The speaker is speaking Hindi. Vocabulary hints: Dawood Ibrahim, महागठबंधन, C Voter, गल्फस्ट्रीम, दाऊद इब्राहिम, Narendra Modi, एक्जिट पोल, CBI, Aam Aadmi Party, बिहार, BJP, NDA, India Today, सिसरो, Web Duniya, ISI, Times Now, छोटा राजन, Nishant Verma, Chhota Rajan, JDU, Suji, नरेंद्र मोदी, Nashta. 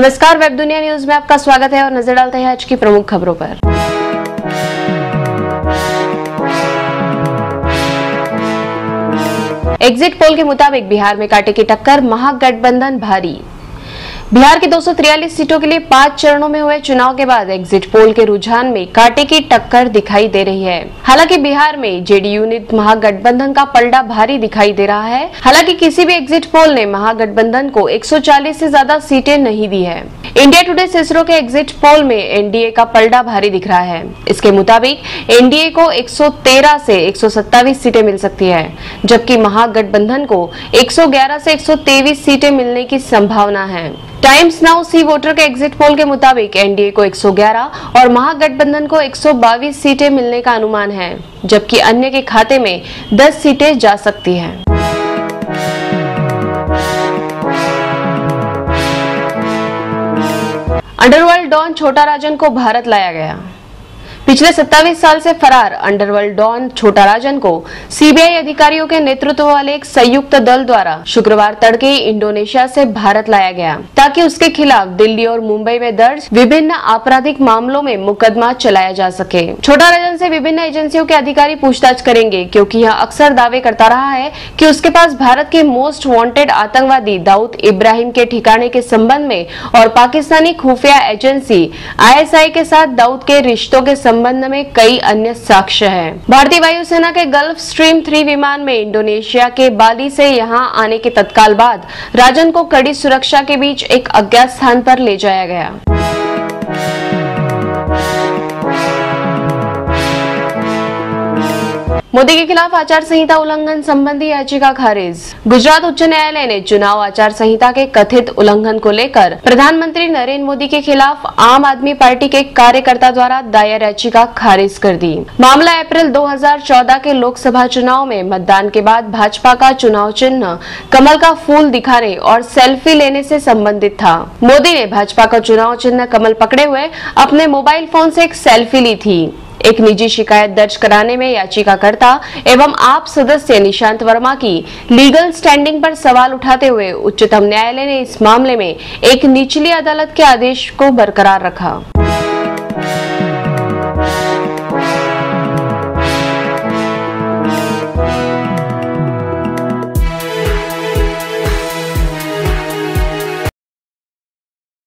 नमस्कार, वेब दुनिया न्यूज में आपका स्वागत है और नजर डालते हैं आज की प्रमुख खबरों पर। एग्जिट पोल के मुताबिक बिहार में कांटे की टक्कर, महागठबंधन भारी। बिहार की 243 सीटों के लिए 5 चरणों में हुए चुनाव के बाद एग्जिट पोल के रुझान में कांटे की टक्कर दिखाई दे रही है। हालांकि बिहार में जेडीयू ने महागठबंधन का पलड़ा भारी दिखाई दे रहा है। हालांकि किसी भी एग्जिट पोल ने महागठबंधन को 140 से ज्यादा सीटें नहीं दी है। इंडिया टुडे सिसरो के एग्जिट पोल में एनडीए का पलड़ा भारी दिख रहा है। इसके मुताबिक एनडीए को 113 से 127 सीटें मिल सकती है, जबकि महागठबंधन को 111 से 123 सीटें मिलने की संभावना है। टाइम्स नाउ सी वोटर के एग्जिट पोल के मुताबिक एनडीए को 111 और महागठबंधन को 122 सीटें मिलने का अनुमान है, जबकि अन्य के खाते में 10 सीटें जा सकती हैं। अंडरवर्ल्ड डॉन छोटा राजन को भारत लाया गया। पिछले 27 साल से फरार अंडरवर्ल्ड डॉन छोटा राजन को सीबीआई अधिकारियों के नेतृत्व वाले एक संयुक्त दल द्वारा शुक्रवार तड़के इंडोनेशिया से भारत लाया गया, ताकि उसके खिलाफ दिल्ली और मुंबई में दर्ज विभिन्न आपराधिक मामलों में मुकदमा चलाया जा सके। छोटा राजन से विभिन्न एजेंसियों के अधिकारी पूछताछ करेंगे, क्योंकि यह अक्सर दावे करता रहा है कि उसके पास भारत के मोस्ट वांटेड आतंकवादी दाऊद इब्राहिम के ठिकाने के संबंध में और पाकिस्तानी खुफिया एजेंसी ISI के साथ दाऊद के रिश्तों के संबंध में कई अन्य साक्ष्य हैं। भारतीय वायुसेना के गल्फस्ट्रीम 3 विमान में इंडोनेशिया के बाली से यहां आने के तत्काल बाद राजन को कड़ी सुरक्षा के बीच एक अज्ञात स्थान पर ले जाया गया। मोदी के खिलाफ आचार संहिता उल्लंघन संबंधी याचिका खारिज। गुजरात उच्च न्यायालय ने चुनाव आचार संहिता के कथित उल्लंघन को लेकर प्रधानमंत्री नरेंद्र मोदी के खिलाफ आम आदमी पार्टी के कार्यकर्ता द्वारा दायर याचिका खारिज कर दी। मामला अप्रैल 2014 के लोकसभा चुनाव में मतदान के बाद भाजपा का चुनाव चिन्ह कमल का फूल दिखाने और सेल्फी लेने से संबंधित था। मोदी ने भाजपा का चुनाव चिन्ह कमल पकड़े हुए अपने मोबाइल फोन से एक सेल्फी ली थी। एक निजी शिकायत दर्ज कराने में याचिकाकर्ता एवं आप सदस्य निशांत वर्मा की लीगल स्टैंडिंग पर सवाल उठाते हुए उच्चतम न्यायालय ने इस मामले में एक निचली अदालत के आदेश को बरकरार रखा।